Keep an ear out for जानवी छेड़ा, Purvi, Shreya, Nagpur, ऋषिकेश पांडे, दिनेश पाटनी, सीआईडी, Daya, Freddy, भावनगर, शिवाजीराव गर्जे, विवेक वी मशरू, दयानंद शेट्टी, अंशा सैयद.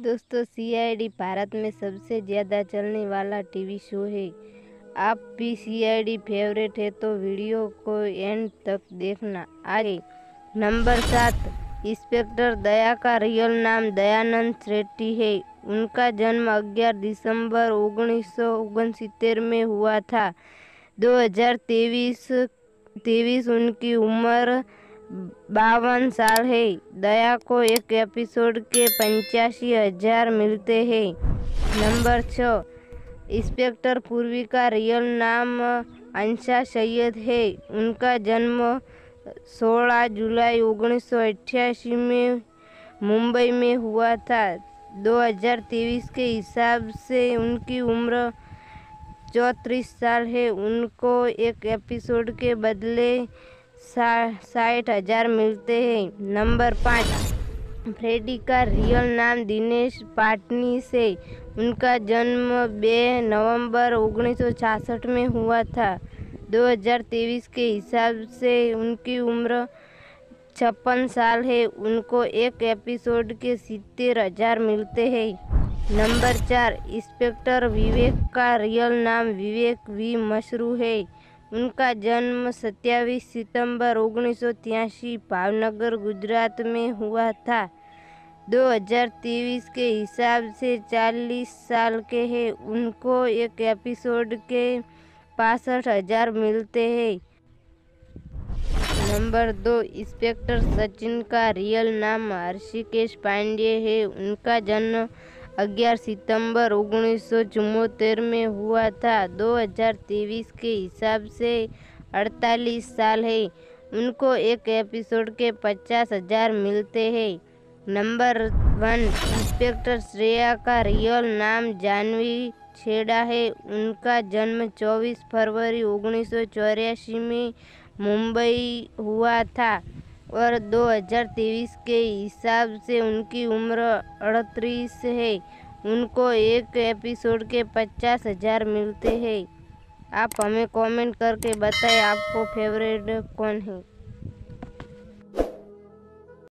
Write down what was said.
दोस्तों सीआईडी भारत में सबसे ज़्यादा चलने वाला टीवी शो है। आप भी सीआईडी फेवरेट है तो वीडियो को एंड तक देखना। आगे नंबर 7, इंस्पेक्टर दया का रियल नाम दयानंद शेट्टी है। उनका जन्म 11 दिसंबर 1969 में हुआ था। 2023 उनकी उम्र 52 साल है। दया को एक एपिसोड के 85,000 मिलते हैं। नंबर 6, इंस्पेक्टर पूर्वी का रियल नाम अंशा सैयद है। उनका जन्म 16 जुलाई 1988 में मुंबई में हुआ था। 2023 के हिसाब से उनकी उम्र 34 साल है। उनको एक एपिसोड के बदले 60,000 मिलते हैं। नंबर 5, फ्रेडी का रियल नाम दिनेश पाटनी से। उनका जन्म 2 नवंबर 1966 में हुआ था। 2023 के हिसाब से उनकी उम्र 56 साल है। उनको एक एपिसोड के 70,000 मिलते हैं। नंबर 4, इंस्पेक्टर विवेक का रियल नाम विवेक वी मशरू है। उनका जन्म 27 सितंबर 1983 भावनगर गुजरात में हुआ था। 2023 के हिसाब से 40 साल के हैं। उनको एक एपिसोड के 65,000 मिलते हैं। नंबर 2, इंस्पेक्टर सचिन का रियल नाम ऋषिकेश पांडे है। उनका जन्म 11 सितंबर 1974 में हुआ था। 2023 के हिसाब से 48 साल है। उनको एक एपिसोड के 50,000 मिलते हैं। नंबर 1, इंस्पेक्टर श्रेया का रियल नाम जानवी छेड़ा है। उनका जन्म 24 फरवरी 1984 में मुंबई हुआ था और 2023 के हिसाब से उनकी उम्र 38 है। उनको एक एपिसोड के 50,000 मिलते हैं। आप हमें कमेंट करके बताएं आपको फेवरेट कौन है।